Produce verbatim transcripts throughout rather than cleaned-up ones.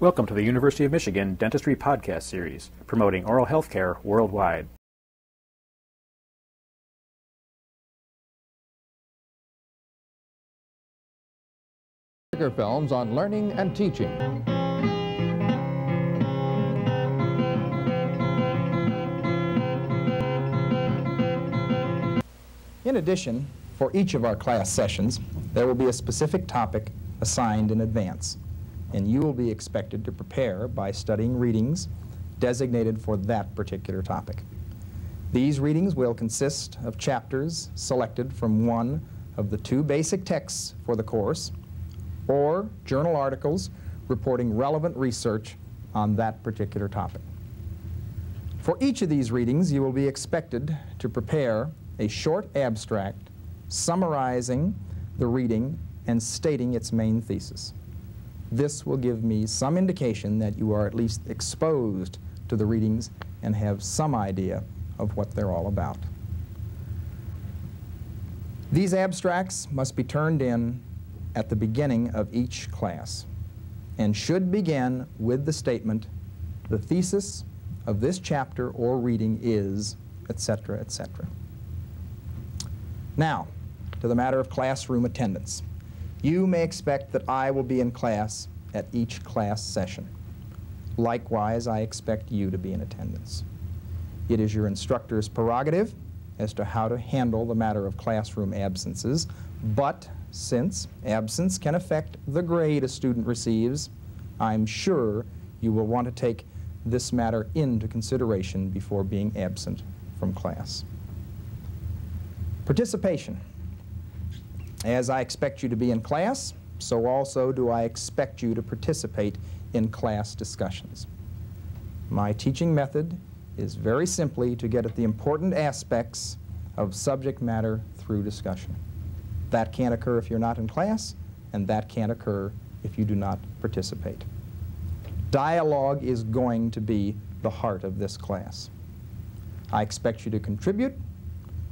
Welcome to the University of Michigan Dentistry Podcast Series, promoting oral health care worldwide. Sticker films on learning and teaching. In addition, for each of our class sessions, there will be a specific topic assigned in advance, and you will be expected to prepare by studying readings designated for that particular topic. These readings will consist of chapters selected from one of the two basic texts for the course, or journal articles reporting relevant research on that particular topic. For each of these readings, you will be expected to prepare a short abstract summarizing the reading and stating its main thesis. This will give me some indication that you are at least exposed to the readings and have some idea of what they're all about. These abstracts must be turned in at the beginning of each class and should begin with the statement, "The thesis of this chapter or reading is," et cetera, et cetera. Now, to the matter of classroom attendance. You may expect that I will be in class at each class session. Likewise, I expect you to be in attendance. It is your instructor's prerogative as to how to handle the matter of classroom absences, but since absence can affect the grade a student receives, I'm sure you will want to take this matter into consideration before being absent from class. Participation. As I expect you to be in class, so also do I expect you to participate in class discussions. My teaching method is very simply to get at the important aspects of subject matter through discussion. That can't occur if you're not in class, and that can't occur if you do not participate. Dialogue is going to be the heart of this class. I expect you to contribute.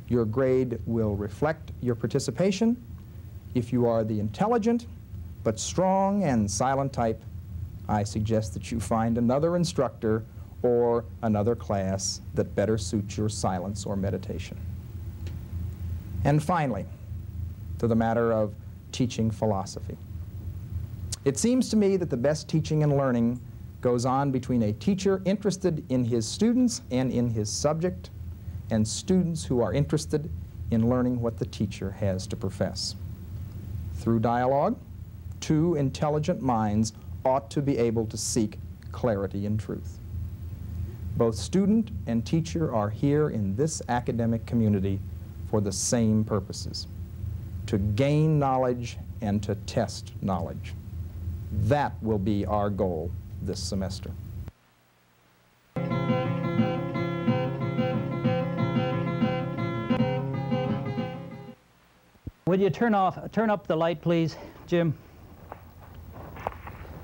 Your grade will reflect your participation. If you are the intelligent but strong and silent type, I suggest that you find another instructor or another class that better suits your silence or meditation. And finally, to the matter of teaching philosophy. It seems to me that the best teaching and learning goes on between a teacher interested in his students and in his subject, and students who are interested in learning what the teacher has to profess. Through dialogue, two intelligent minds ought to be able to seek clarity and truth. Both student and teacher are here in this academic community for the same purposes: to gain knowledge and to test knowledge. That will be our goal this semester. Would you turn off, turn up the light, please, Jim?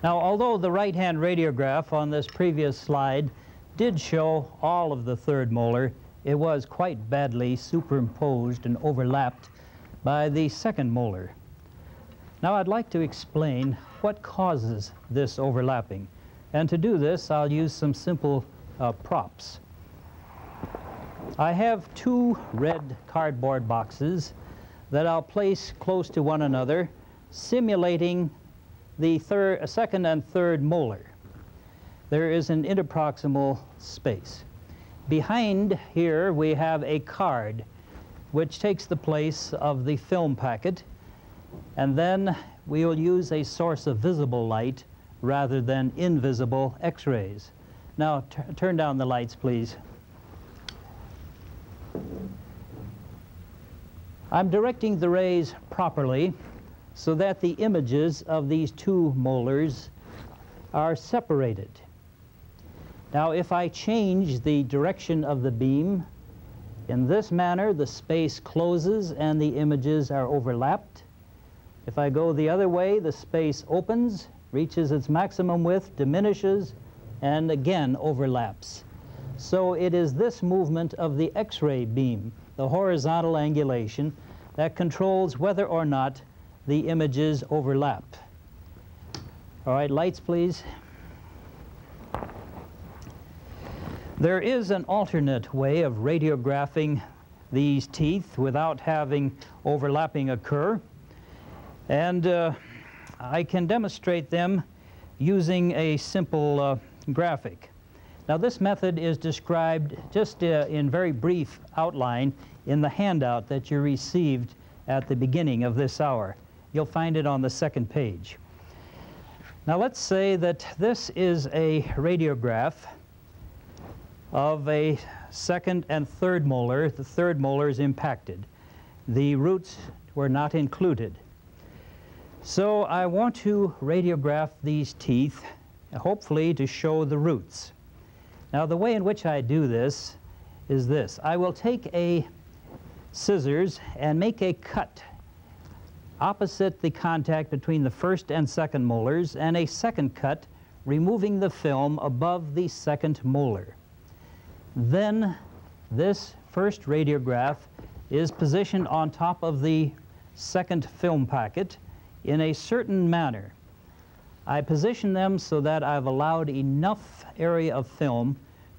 Now, although the right-hand radiograph on this previous slide did show all of the third molar, it was quite badly superimposed and overlapped by the second molar. Now, I'd like to explain what causes this overlapping. And to do this, I'll use some simple uh, props. I have two red cardboard boxes that I'll place close to one another, simulating the third, second and third molar. There is an interproximal space. Behind here we have a card which takes the place of the film packet, and then we will use a source of visible light rather than invisible X-rays. Now turn down the lights, please. I'm directing the rays properly so that the images of these two molars are separated. Now, if I change the direction of the beam, in this manner the space closes and the images are overlapped. If I go the other way, the space opens, reaches its maximum width, diminishes, and again overlaps. So it is this movement of the X-ray beam, the horizontal angulation, that controls whether or not the images overlap. All right, lights, please. There is an alternate way of radiographing these teeth without having overlapping occur, and uh, I can demonstrate them using a simple uh, graphic. Now, this method is described just uh, in very brief outline in the handout that you received at the beginning of this hour. You'll find it on the second page. Now, let's say that this is a radiograph of a second and third molar. The third molar is impacted. The roots were not included. So I want to radiograph these teeth, hopefully to show the roots. Now, the way in which I do this is this. I will take a scissors and make a cut opposite the contact between the first and second molars, and a second cut removing the film above the second molar. Then this first radiograph is positioned on top of the second film packet in a certain manner. I position them so that I've allowed enough area of film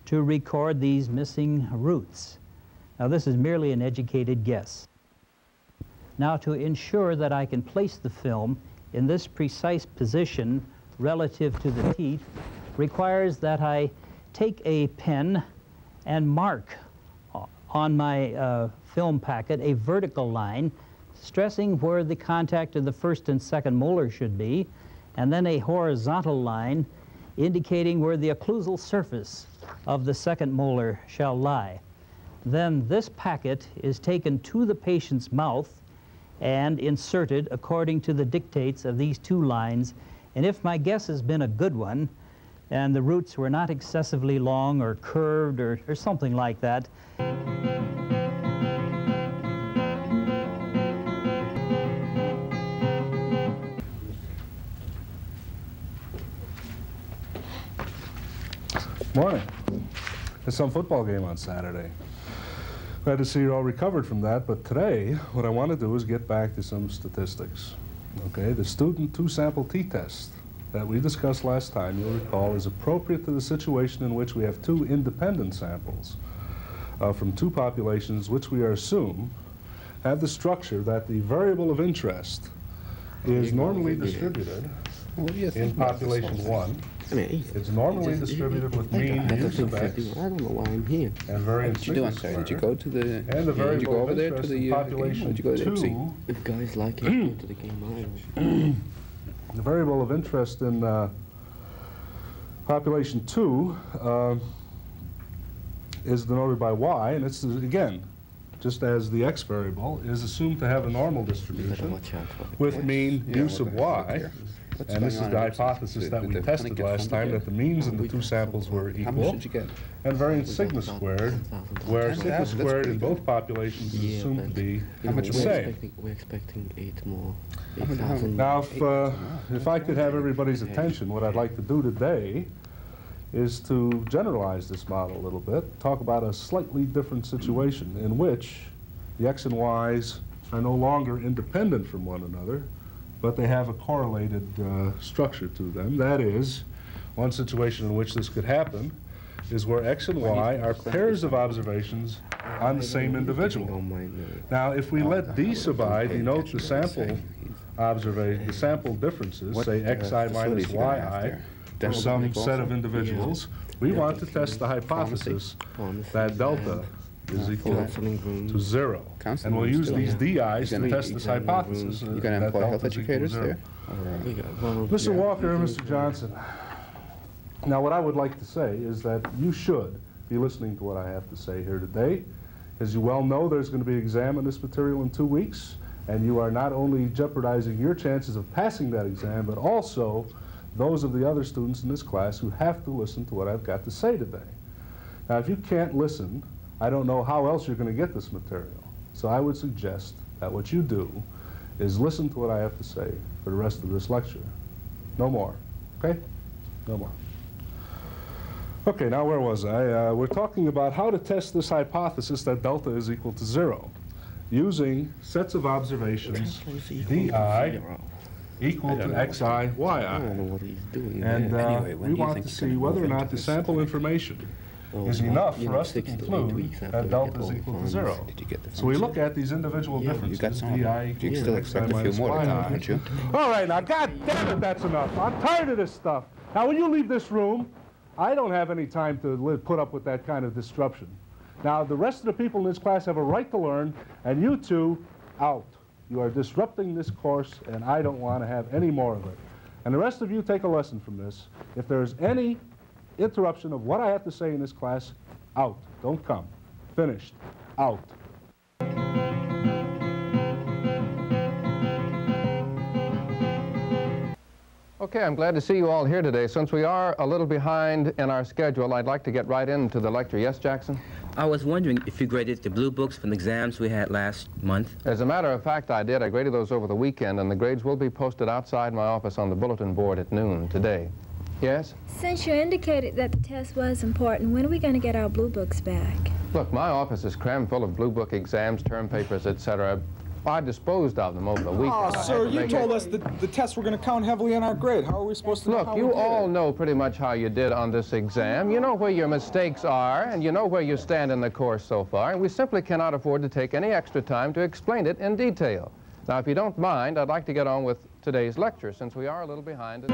to record these missing roots. Now, this is merely an educated guess. Now, to ensure that I can place the film in this precise position relative to the teeth requires that I take a pen and mark on my uh, film packet a vertical line stressing where the contact of the first and second molar should be, and then a horizontal line indicating where the occlusal surface of the second molar shall lie. Then this packet is taken to the patient's mouth and inserted according to the dictates of these two lines. And if my guess has been a good one, and the roots were not excessively long or curved or, or something like that, morning. There's some football game on Saturday. Glad to see you're all recovered from that, but today what I want to do is get back to some statistics. Okay, the student two-sample t-test that we discussed last time, you'll recall, is appropriate to the situation in which we have two independent samples uh, from two populations which we are assume have the structure that the variable of interest is normally distributed in population one. It's normally distributed with mean use of X. I don't know why I'm here. And variance did you do? I'm sorry, did you go to the? And the variable did you go over there to the uh, population did you go to two? If guys like it, go to the game. I the variable of interest in uh, population two uh, is denoted by y, and it's again, just as the x variable, is assumed to have a normal distribution with mean use of y. What's and this is the hypothesis that we tested last time, that the means in the two samples were equal, and variance sigma squared, where sigma squared in both populations is assumed to be the same. We're expecting eight more. Now, if, uh, if I could have everybody's attention, what I'd like to do today is to generalize this model a little bit, talk about a slightly different situation in which the x and y's are no longer independent from one another, but they have a correlated uh, structure to them. That is, one situation in which this could happen is where x and y are pairs of observations on the same individual. Now, if we let d sub I denote the sample observation, the sample differences, say xi minus yi, or some set of individuals, we want to test the hypothesis that delta is equal to zero. And we'll use these D I's to test this hypothesis. You're going to employ health educators there? Mister Walker, Mister Johnson, now what I would like to say is that you should be listening to what I have to say here today. As you well know, there's going to be an exam on this material in two weeks, and you are not only jeopardizing your chances of passing that exam, but also those of the other students in this class who have to listen to what I've got to say today. Now, if you can't listen, I don't know how else you're going to get this material. So I would suggest that what you do is listen to what I have to say for the rest of this lecture. No more, okay? No more. Okay, now where was I? Uh, we're talking about how to test this hypothesis that delta is equal to zero using sets of observations di equal to xi, yi. And uh, we want to see whether or not the sample information is enough for us to conclude that delta is equal to zero. So we look at these individual differences. You still expect a few more to come, aren't you? All right, now, God damn it, that's enough. I'm tired of this stuff. Now, when you leave this room, I don't have any time to live, put up with that kind of disruption. Now, the rest of the people in this class have a right to learn, and you two, out. You are disrupting this course, and I don't want to have any more of it. And the rest of you take a lesson from this. If there's any interruption of what I have to say in this class, out. Don't come. Finished. Out. Okay, I'm glad to see you all here today. Since we are a little behind in our schedule, I'd like to get right into the lecture. Yes, Jackson? I was wondering if you graded the blue books from the exams we had last month. As a matter of fact, I did. I graded those over the weekend, and the grades will be posted outside my office on the bulletin board at noon today. Yes? Since you indicated that the test was important, when are we going to get our blue books back? Look, my office is crammed full of blue book exams, term papers, et cetera. I disposed of them over the weekend. Oh, sir, you told us that the tests were going to count heavily on our grade. How are we supposed to know how we did? Look, you all know pretty much how you did on this exam. You know where your mistakes are, and you know where you stand in the course so far, and we simply cannot afford to take any extra time to explain it in detail. Now, if you don't mind, I'd like to get on with today's lecture, since we are a little behind.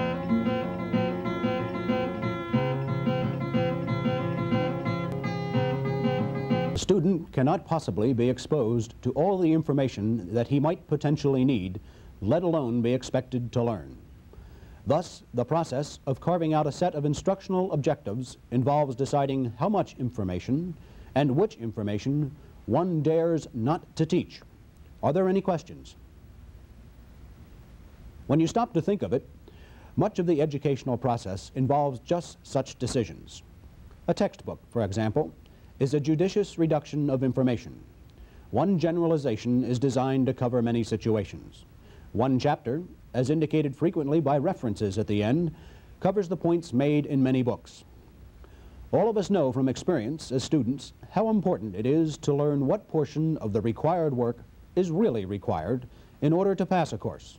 A student cannot possibly be exposed to all the information that he might potentially need, let alone be expected to learn. Thus, the process of carving out a set of instructional objectives involves deciding how much information and which information one dares not to teach. Are there any questions? When you stop to think of it, much of the educational process involves just such decisions. A textbook, for example, is a judicious reduction of information. One generalization is designed to cover many situations. One chapter, as indicated frequently by references at the end, covers the points made in many books. All of us know from experience as students how important it is to learn what portion of the required work is really required in order to pass a course.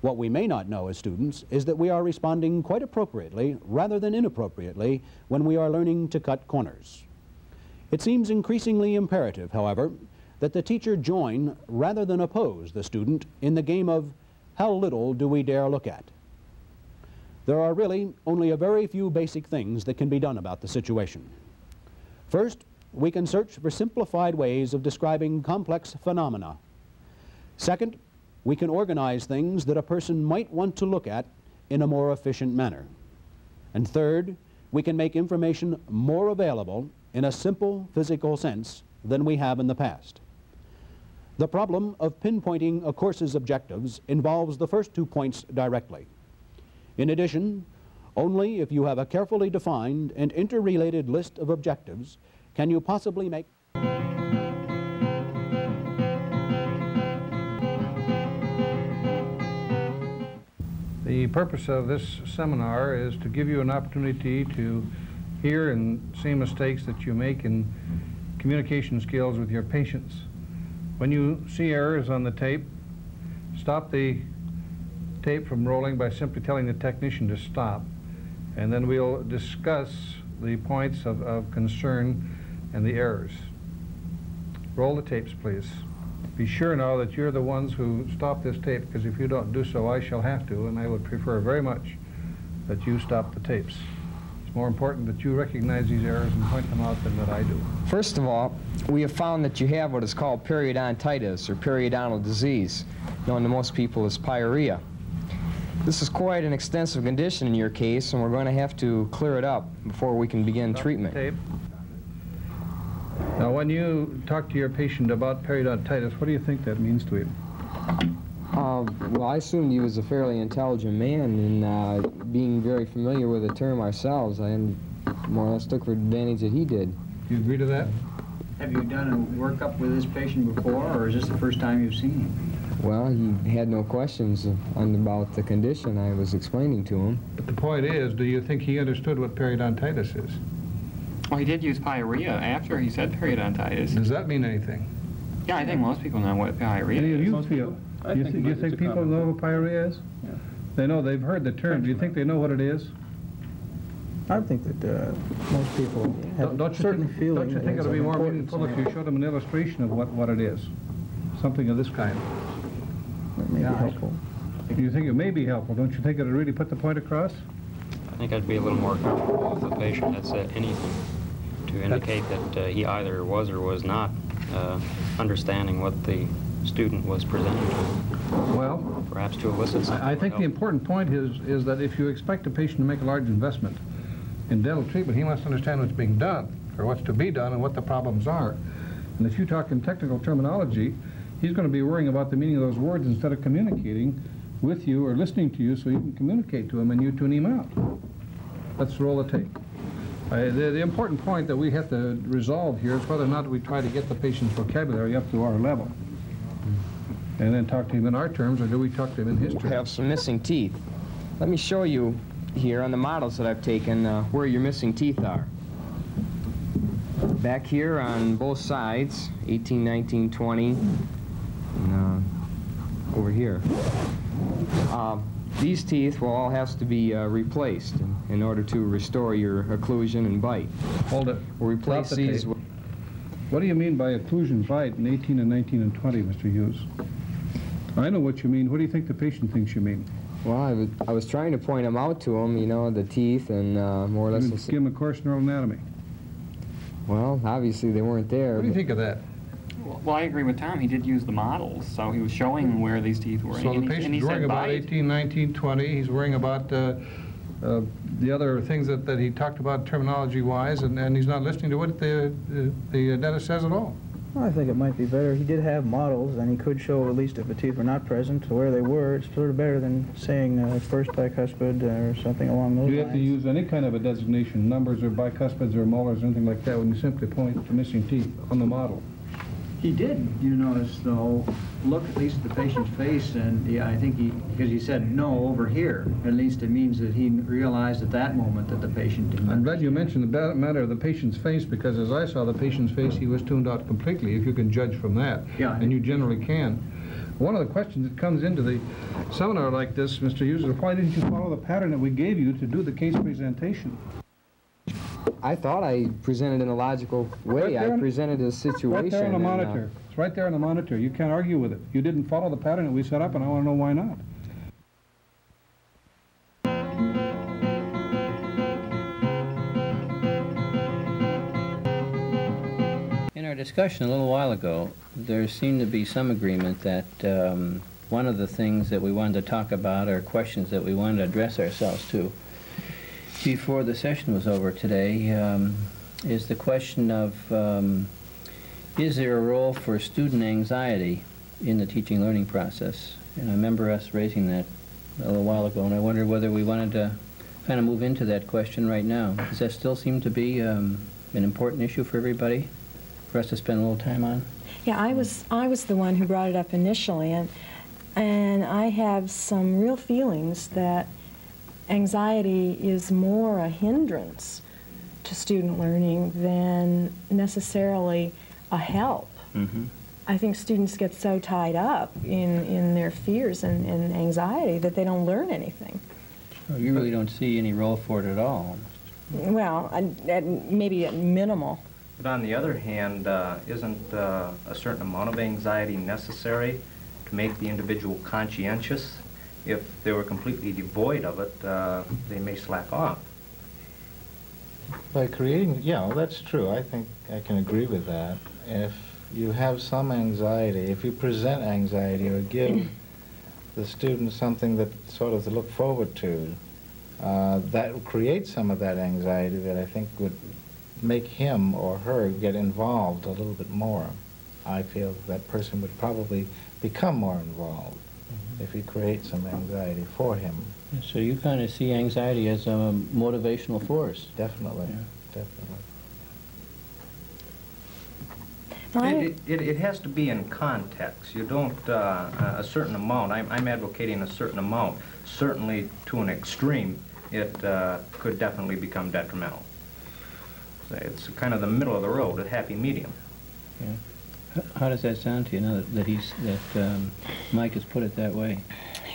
What we may not know as students is that we are responding quite appropriately rather than inappropriately when we are learning to cut corners. It seems increasingly imperative, however, that the teacher join rather than oppose the student in the game of how little do we dare look at. There are really only a very few basic things that can be done about the situation. First, we can search for simplified ways of describing complex phenomena. Second, we can organize things that a person might want to look at in a more efficient manner. And third, we can make information more available in a simple physical sense than we have in the past. The problem of pinpointing a course's objectives involves the first two points directly. In addition, only if you have a carefully defined and interrelated list of objectives can you possibly make... The purpose of this seminar is to give you an opportunity to hear and see mistakes that you make in communication skills with your patients. When you see errors on the tape, stop the tape from rolling by simply telling the technician to stop, and then we'll discuss the points of, of concern and the errors. Roll the tapes, please. Be sure now that you're the ones who stop this tape, because if you don't do so, I shall have to, and I would prefer very much that you stop the tapes. It's more important that you recognize these errors and point them out than that I do. First of all, we have found that you have what is called periodontitis, or periodontal disease, known to most people as pyorrhea. This is quite an extensive condition in your case, and we're going to have to clear it up before we can begin Stop treatment. Tape. Now, when you talk to your patient about periodontitis, what do you think that means to him? Uh, well, I assumed he was a fairly intelligent man, and uh, being very familiar with the term ourselves, I more or less took for advantage that he did. Do you agree to that? Have you done a workup with this patient before, or is this the first time you've seen him? Well, he had no questions on, about the condition I was explaining to him. But the point is, do you think he understood what periodontitis is? Well, he did use pyorrhea after he said periodontitis. Does that mean anything? Yeah, I think most people know what pyorrhea Any is. Any of you most feel? I you think, th you think people know what pyorrhea is? Yeah. They know, they've heard the term. Do you think they know what it is? I think that uh, most people have don't, don't a certain think, feeling. Don't you think it would be more meaningful if you showed them an illustration of what, what it is? Something of this kind. It may yeah, be helpful. If you think it may be helpful, don't you think it would really put the point across? I think I'd be a little more comfortable if the patient had said anything to indicate That's that uh, he either was or was not uh, understanding what the student was presenting to him. Well, perhaps to elicit something. I, I think the important point is, is that if you expect a patient to make a large investment in dental treatment, he must understand what's being done, or what's to be done, and what the problems are. And if you talk in technical terminology, he's going to be worrying about the meaning of those words instead of communicating with you or listening to you so you can communicate to him and you tune him out. Let's roll the tape. Uh, the, the important point that we have to resolve here is whether or not we try to get the patient's vocabulary up to our level and then talk to him in our terms, or do we talk to him in his terms? I have some missing teeth. Let me show you here on the models that I've taken uh, where your missing teeth are. Back here on both sides, eighteen, nineteen, twenty, and uh, over here. Uh, these teeth will all have to be uh, replaced in, in order to restore your occlusion and bite. Hold it. We'll replace these. The what do you mean by occlusion bite in eighteen and nineteen and twenty, Mister Hughes? I know what you mean. What do you think the patient thinks you mean? Well, I was, I was trying to point them out to him, you know, the teeth and uh, more or less... You give him a course neural anatomy. Well, obviously they weren't there. What do you think of that? Well, I agree with Tom. He did use the models, so he was showing where these teeth were. So and the patient's worrying about eighteen, nineteen, twenty. He's worrying about uh, uh, the other things that, that he talked about terminology-wise, and, and he's not listening to what the, the, the dentist says at all. Well, I think it might be better. He did have models, and he could show at least if the teeth were not present, where they were. It's sort of better than saying uh, first bicuspid or something along those lines. Do you have to use any kind of a designation, numbers or bicuspids or molars or anything like that, when you simply point to missing teeth on the model? He did, you notice, though, look at least at the patient's face, and yeah, I think he, because he said no over here, at least it means that he realized at that moment that the patient didn't. I'm glad you mentioned the matter of the patient's face, because as I saw the patient's face, he was tuned out completely, if you can judge from that, yeah, and you generally can. One of the questions that comes into the seminar like this, Mister Hughes, is why didn't you follow the pattern that we gave you to do the case presentation? I thought I presented in a logical way. Right I presented a situation. Right there on the monitor. And, uh, it's right there on the monitor. You can't argue with it. You didn't follow the pattern that we set up, and I want to know why not. In our discussion a little while ago, there seemed to be some agreement that um, one of the things that we wanted to talk about or questions that we wanted to address ourselves to before the session was over today um, is the question of um, is there a role for student anxiety in the teaching learning process? And I remember us raising that a little while ago, and I wondered whether we wanted to kind of move into that question right now. Does that still seem to be um, an important issue for everybody, for us to spend a little time on? Yeah, I was I was the one who brought it up initially, and and I have some real feelings that anxiety is more a hindrance to student learning than necessarily a help. Mm-hmm. I think students get so tied up in, in their fears and, and anxiety that they don't learn anything. So you really don't see any role for it at all? Well, I, I, maybe at minimal. But on the other hand, uh, isn't uh, a certain amount of anxiety necessary to make the individual conscientious? If they were completely devoid of it, uh, they may slack off. By creating, yeah, well, that's true. I think I can agree with that. If you have some anxiety, if you present anxiety or give the students something that sort of to look forward to, uh, that will create some of that anxiety that I think would make him or her get involved a little bit more. I feel that person would probably become more involved if you create some anxiety for him. So you kind of see anxiety as a motivational force. Definitely, yeah. Definitely. It, it, it has to be in context. You don't, uh, a certain amount, I'm, I'm advocating a certain amount. Certainly to an extreme, it uh, could definitely become detrimental. So it's kind of the middle of the road, a happy medium. Yeah. How does that sound to you now that, that he's that um, Mike has put it that way?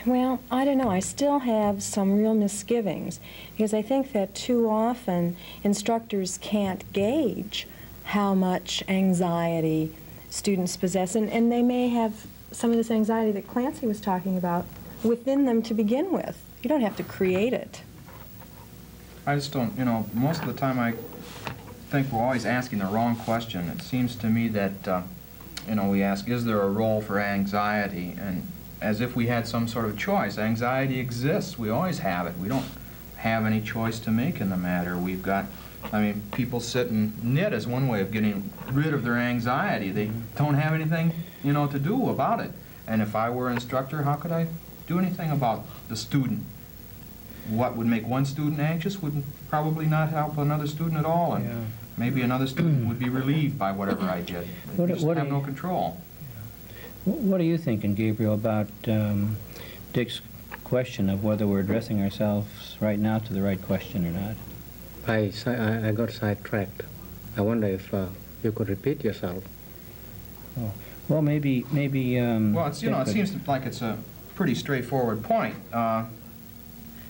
Well, I don't know. I still have some real misgivings because I think that too often instructors can't gauge how much anxiety students possess, and, and they may have some of this anxiety that Clancy was talking about within them to begin with. You don't have to create it. I just don't, you know, most of the time I think we're always asking the wrong question. It seems to me that, uh, you know, we ask, is there a role for anxiety? And as if we had some sort of choice. Anxiety exists. We always have it. We don't have any choice to make in the matter. We've got, I mean, people sit and knit is one way of getting rid of their anxiety. They don't have anything, you know, to do about it. And if I were an instructor, how could I do anything about the student? What would make one student anxious would probably not help another student at all, and yeah. maybe another student would be relieved by whatever I did. What, just what have no you, control. What are you thinking, Gabriel, about um, Dick's question of whether we're addressing ourselves right now to the right question or not? I, I, I got sidetracked. I wonder if uh, you could repeat yourself. Oh. Well, maybe... maybe. Um, well, it's, you know, it seems like it's a pretty straightforward point. Uh,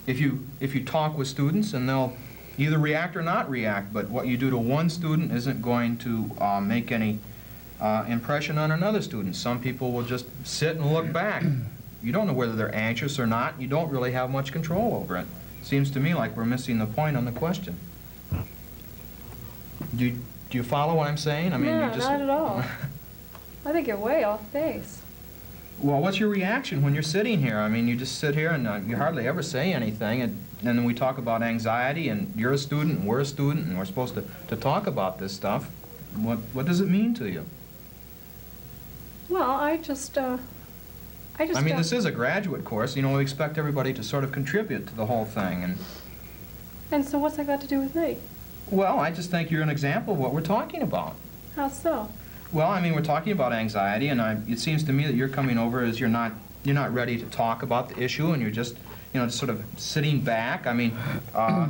if you, if you talk with students, and they'll either react or not react, but what you do to one student isn't going to uh, make any uh, impression on another student. Some people will just sit and look back. You don't know whether they're anxious or not. You don't really have much control over it. Seems to me like we're missing the point on the question. Do you, do you follow what I'm saying? I mean, no, you just not at all. I think you're way off base. Well, what's your reaction when you're sitting here? I mean, you just sit here and uh, you hardly ever say anything, and, and then we talk about anxiety, and you're a student, and we're a student, and we're supposed to, to talk about this stuff. What, what does it mean to you? Well, I just, uh, I just I mean, don't... this is a graduate course. You know, we expect everybody to sort of contribute to the whole thing. And, and so what's that got to do with me? Well, I just think you're an example of what we're talking about. How so? Well, I mean, we're talking about anxiety, and I, it seems to me that you're coming over as you're not you're not ready to talk about the issue, and you're just you know just sort of sitting back. I mean, uh,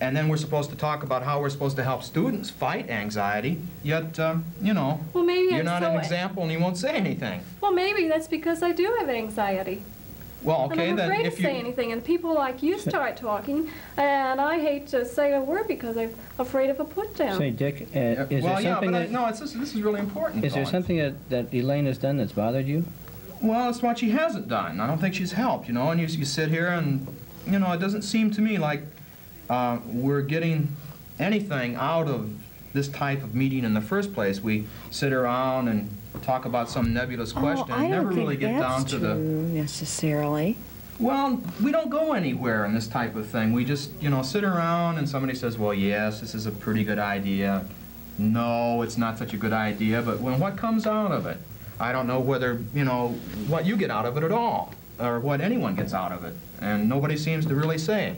and then we're supposed to talk about how we're supposed to help students fight anxiety. Yet, um, you know, well, maybe you're not an example, and you won't say anything. Well, maybe that's because I do have anxiety. Well, okay, then if you... I'm afraid to say anything, and people like you start talking, and I hate to say a word because I'm afraid of a put-down. Say, Dick, uh, is uh, well, there something yeah, but that... I, no, it's just, this is really important. Is there something that, that Elaine has done that's bothered you? Well, it's what she hasn't done. I don't think she's helped, you know, and you, you sit here and, you know, it doesn't seem to me like uh, we're getting anything out of this type of meeting in the first place. We sit around and talk about some nebulous question oh, and never really get down to the... necessarily. Well, we don't go anywhere in this type of thing. We just, you know, sit around and somebody says, well, yes, this is a pretty good idea. No, it's not such a good idea, but when what comes out of it? I don't know whether, you know, what you get out of it at all or what anyone gets out of it, and nobody seems to really say.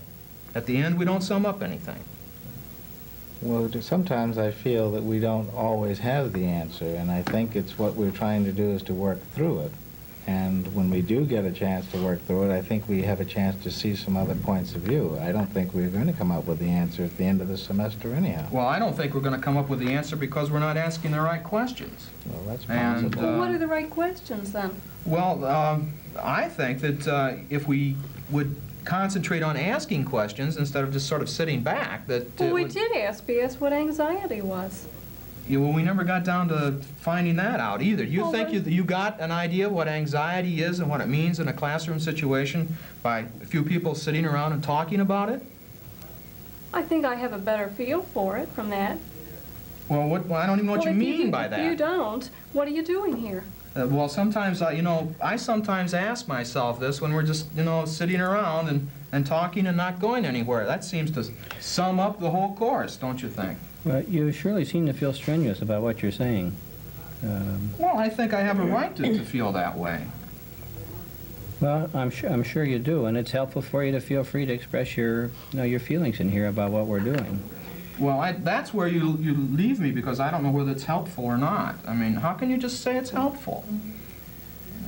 At the end, we don't sum up anything. Well, sometimes I feel that we don't always have the answer, and I think it's what we're trying to do is to work through it. And when we do get a chance to work through it, I think we have a chance to see some other points of view. I don't think we're going to come up with the answer at the end of the semester anyhow. Well, I don't think we're going to come up with the answer because we're not asking the right questions. Well, that's possible. And, uh, well, what are the right questions, then? Well, uh, I think that uh, if we would concentrate on asking questions instead of just sort of sitting back. That well, we did ask. We asked what anxiety was. Yeah, well, we never got down to finding that out either. You well, think you you got an idea of what anxiety is and what it means in a classroom situation by a few people sitting around and talking about it? I think I have a better feel for it from that. Well, what, well I don't even know what well, you mean you, by if that. If you don't, what are you doing here? Uh, well, sometimes, I, you know, I sometimes ask myself this when we're just, you know, sitting around and, and talking and not going anywhere. That seems to sum up the whole course, don't you think? Well, you surely seem to feel strenuous about what you're saying. Um, well, I think I have a right to, to feel that way. Well, I'm sure, I'm sure you do, and it's helpful for you to feel free to express your, you know, your feelings in here about what we're doing. Well, I, that's where you, you leave me, because I don't know whether it's helpful or not. I mean, how can you just say it's helpful?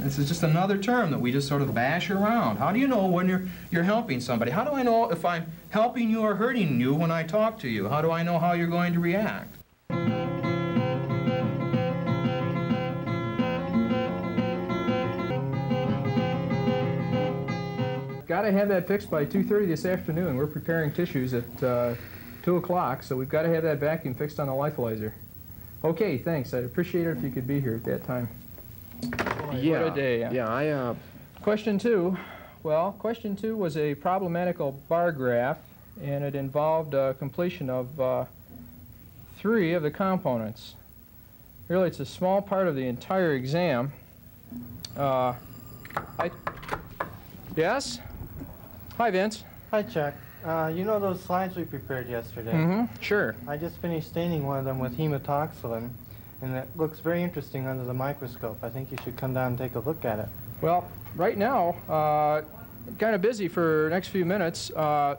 This is just another term that we just sort of bash around. How do you know when you're, you're helping somebody? How do I know if I'm helping you or hurting you when I talk to you? How do I know how you're going to react? got to have that fixed by two thirty this afternoon. We're preparing tissues at uh, two o'clock, so we've got to have that vacuum fixed on the lyophilizer. Okay, thanks. I'd appreciate it if you could be here at that time. Boy, yeah. What a day. Yeah, I... Uh, question two. Well, question two was a problematical bar graph, and it involved uh, completion of uh, three of the components. Really, it's a small part of the entire exam. Uh, I yes? Hi, Vince. Hi, Chuck. Uh, you know those slides we prepared yesterday? Mm-hmm. Sure. I just finished staining one of them with hematoxylin, and it looks very interesting under the microscope. I think you should come down and take a look at it. Well, right now, uh, kind of busy for the next few minutes. Uh,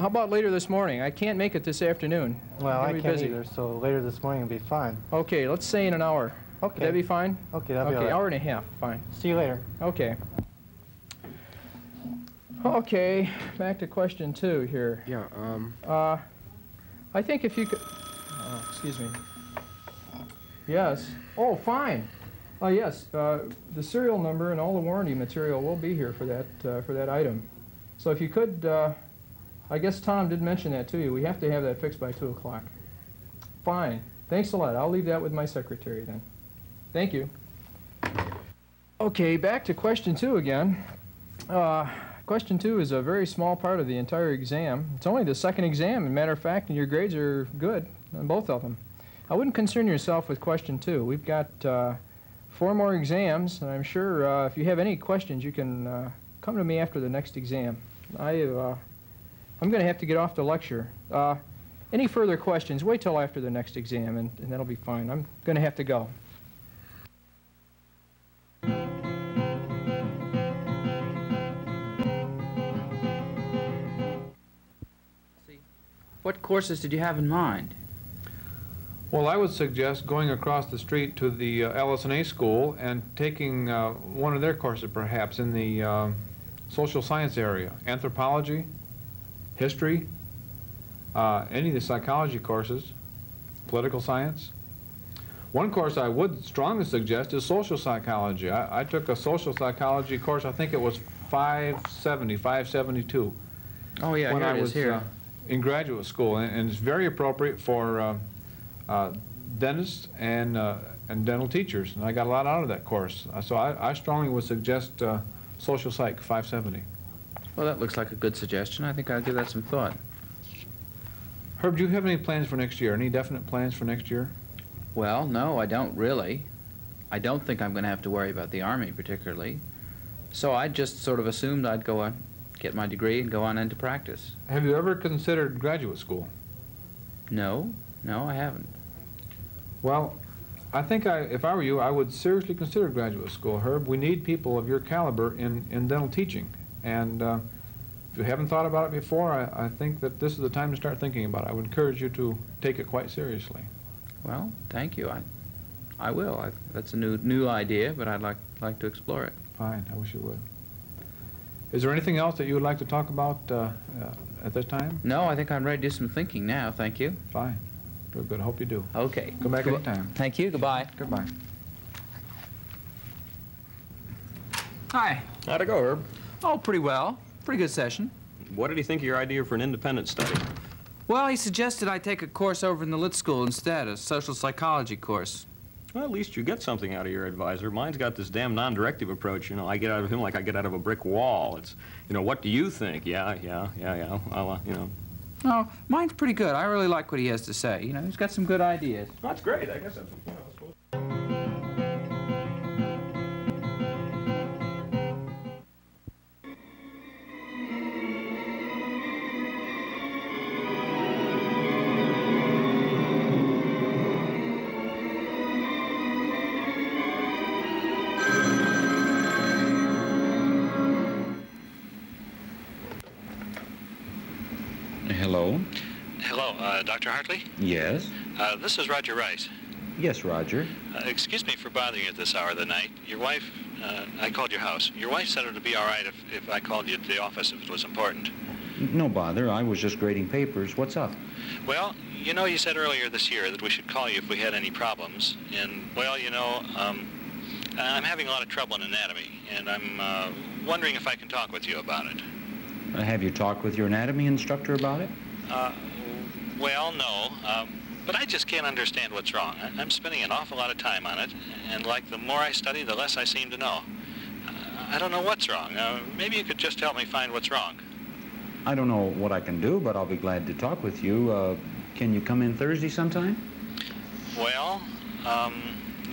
how about later this morning? I can't make it this afternoon. Well, I can't busy. either, so later this morning will be fine. Okay, let's say in an hour. Okay. Would that be fine? Okay, that'll okay, be all right. Hour and a half, fine. See you later. Okay. Okay, back to question two here. Yeah, um... Uh, I think if you could... Oh, excuse me. Yes. Oh, fine. Uh, yes, uh, the serial number and all the warranty material will be here for that, uh, for that item. So if you could... Uh, I guess Tom did mention that to you. We have to have that fixed by two o'clock. Fine. Thanks a lot. I'll leave that with my secretary then. Thank you. Okay, back to question two again. Uh, question two is a very small part of the entire exam. It's only the second exam, as a matter of fact, and your grades are good on both of them. I wouldn't concern yourself with question two. We've got uh, four more exams, and I'm sure uh, if you have any questions, you can uh, come to me after the next exam. I... Uh, I'm going to have to get off the lecture. Uh, any further questions, wait till after the next exam, and, and that'll be fine. I'm going to have to go. What courses did you have in mind? Well, I would suggest going across the street to the uh, L S and A school and taking uh, one of their courses, perhaps, in the uh, social science area, anthropology, history, uh, any of the psychology courses, political science. One course I would strongly suggest is social psychology. I, I took a social psychology course, I think it was five seventy, five seventy-two. Oh yeah, when here I it was, is here. Uh, in graduate school, and, and it's very appropriate for uh, uh, dentists and, uh, and dental teachers, and I got a lot out of that course. Uh, so I, I strongly would suggest uh, social psych five seventy. Well, that looks like a good suggestion. I think I'll give that some thought. Herb, do you have any plans for next year? Any definite plans for next year? Well, no, I don't really. I don't think I'm going to have to worry about the Army particularly. So I just sort of assumed I'd go on, get my degree and go on into practice. Have you ever considered graduate school? No, no, I haven't. Well, I think I, if I were you, I would seriously consider graduate school, Herb. We need people of your caliber in, in dental teaching. And uh, if you haven't thought about it before, I, I think that this is the time to start thinking about it. I would encourage you to take it quite seriously. Well, thank you. I, I will. I, that's a new new idea, but I'd like like to explore it. Fine. I wish you would. Is there anything else that you would like to talk about uh, uh, at this time? No, I think I'm ready to do some thinking now. Thank you. Fine. Very good. I hope you do. Okay. Come back any time. Thank you. Goodbye. Goodbye. Hi. How'd it go, Herb? Oh, pretty well. Pretty good session. What did he think of your idea for an independent study? Well, he suggested I take a course over in the Lit School instead, a social psychology course. Well, at least you get something out of your advisor. Mine's got this damn non-directive approach. You know, I get out of him like I get out of a brick wall. It's, you know, what do you think? Yeah, yeah, yeah, yeah, I'll, uh, you know. No, mine's pretty good. I really like what he has to say. You know, he's got some good ideas. Well, that's great. I guess that's, you know. Doctor Hartley? Yes? Uh, this is Roger Rice. Yes, Roger. Uh, excuse me for bothering you at this hour of the night. Your wife, uh, I called your house. Your wife said it would be all right if, if I called you to the office if it was important. No bother. I was just grading papers. What's up? Well, you know, you said earlier this year that we should call you if we had any problems. And, well, you know, um, I'm having a lot of trouble in anatomy, and I'm... Uh, wondering if I can talk with you about it. Uh, have you talked with your anatomy instructor about it? Uh, well, no. Um, but I just can't understand what's wrong. I, I'm spending an awful lot of time on it, and like the more I study, the less I seem to know. Uh, I don't know what's wrong. Uh, maybe you could just help me find what's wrong. I don't know what I can do, but I'll be glad to talk with you. Uh, can you come in Thursday sometime? Well, um,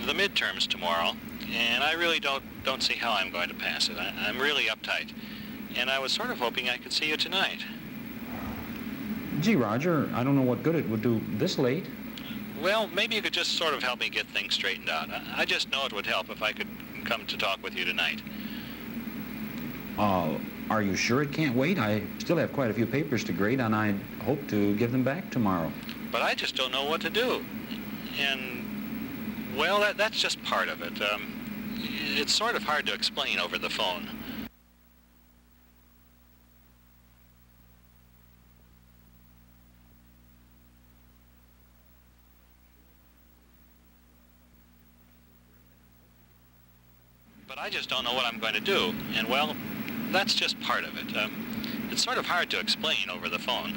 the midterm's tomorrow, and I really don't don't see how I'm going to pass it. I, I'm really uptight, and I was sort of hoping I could see you tonight. Gee, Roger, I don't know what good it would do this late. Well, maybe you could just sort of help me get things straightened out. I, I just know it would help if I could come to talk with you tonight. Uh, are you sure it can't wait? I still have quite a few papers to grade, and I hope to give them back tomorrow. But I just don't know what to do. And, well, that, that's just part of it. Um, it's sort of hard to explain over the phone. But I just don't know what I'm going to do. And, well, that's just part of it. Um, it's sort of hard to explain over the phone.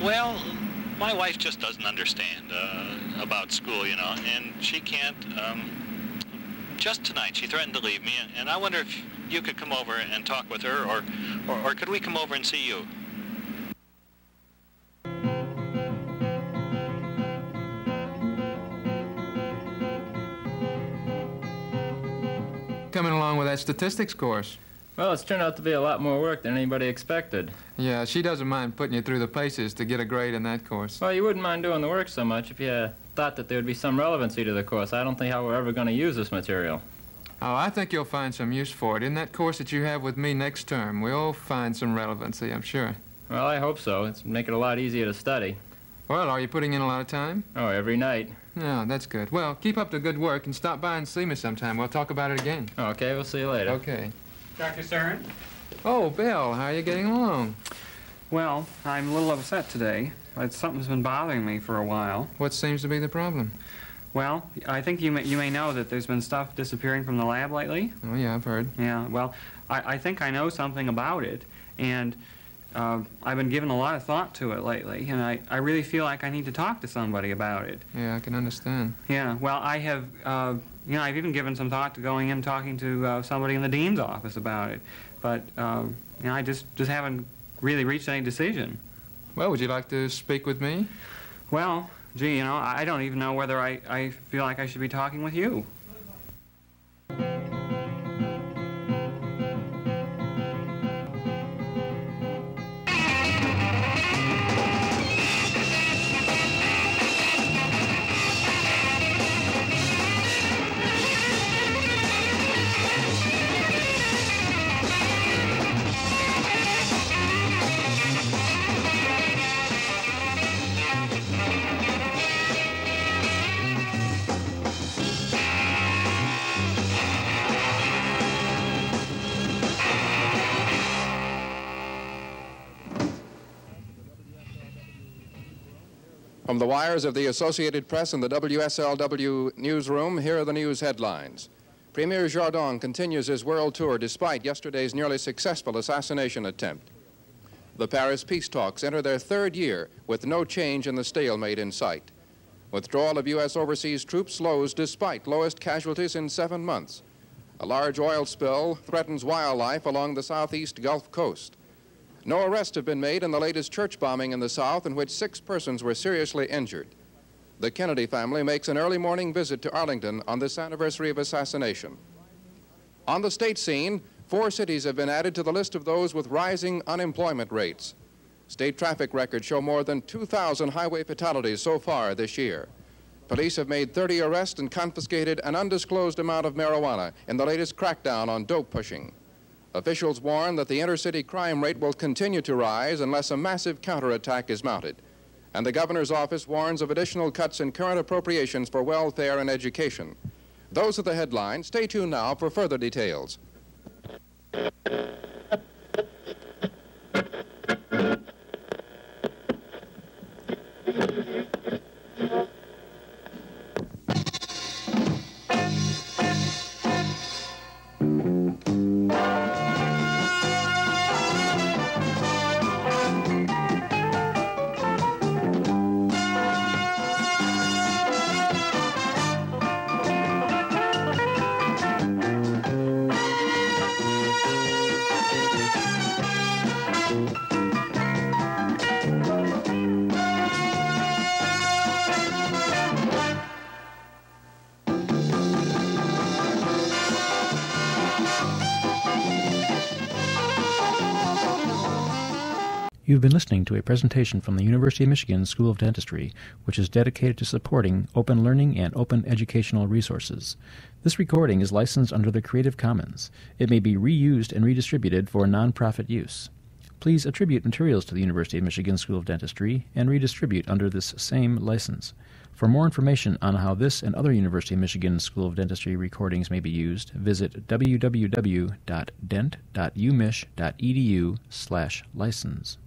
Well, my wife just doesn't understand uh, about school, you know, and she can't, um, just tonight she threatened to leave me, and, and I wonder if you could come over and talk with her, or, or, or could we come over and see you? Coming along with that statistics course. Well, it's turned out to be a lot more work than anybody expected. Yeah, she doesn't mind putting you through the paces to get a grade in that course. Well, you wouldn't mind doing the work so much if you thought that there would be some relevancy to the course. I don't think how we're ever going to use this material. Oh, I think you'll find some use for it. In that course that you have with me next term, we'll find some relevancy, I'm sure. Well, I hope so. It's make it a lot easier to study. Well, are you putting in a lot of time? Oh, every night. No, that's good. Well, keep up the good work and stop by and see me sometime. We'll talk about it again. Okay, we'll see you later. Okay. Doctor Stern? Oh, Bill, how are you getting along? Well, I'm a little upset today. It's, something's been bothering me for a while. What seems to be the problem? Well, I think you may, you may know that there's been stuff disappearing from the lab lately. Oh, yeah, I've heard. Yeah, well, I, I think I know something about it, and uh, I've been giving a lot of thought to it lately, and I, I really feel like I need to talk to somebody about it. Yeah, I can understand. Yeah, well, I have... Uh, You know, I've even given some thought to going in and talking to uh, somebody in the dean's office about it. But, um, you know, I just, just haven't really reached any decision. Well, would you like to speak with me? Well, gee, you know, I don't even know whether I, I feel like I should be talking with you. From the wires of the Associated Press and the W S L W newsroom, here are the news headlines. Premier Jardin continues his world tour despite yesterday's nearly successful assassination attempt. The Paris peace talks enter their third year with no change in the stalemate in sight. Withdrawal of U S overseas troops slows despite lowest casualties in seven months. A large oil spill threatens wildlife along the southeast Gulf Coast. No arrests have been made in the latest church bombing in the South, in which six persons were seriously injured. The Kennedy family makes an early morning visit to Arlington on this anniversary of assassination. On the state scene, four cities have been added to the list of those with rising unemployment rates. State traffic records show more than two thousand highway fatalities so far this year. Police have made thirty arrests and confiscated an undisclosed amount of marijuana in the latest crackdown on dope pushing. Officials warn that the inner-city crime rate will continue to rise unless a massive counterattack is mounted. And the governor's office warns of additional cuts in current appropriations for welfare and education. Those are the headlines. Stay tuned now for further details. You've been listening to a presentation from the University of Michigan School of Dentistry, which is dedicated to supporting open learning and open educational resources. This recording is licensed under the Creative Commons. It may be reused and redistributed for nonprofit use. Please attribute materials to the University of Michigan School of Dentistry and redistribute under this same license. For more information on how this and other University of Michigan School of Dentistry recordings may be used, visit w w w dot dent dot u mich dot e d u slash license.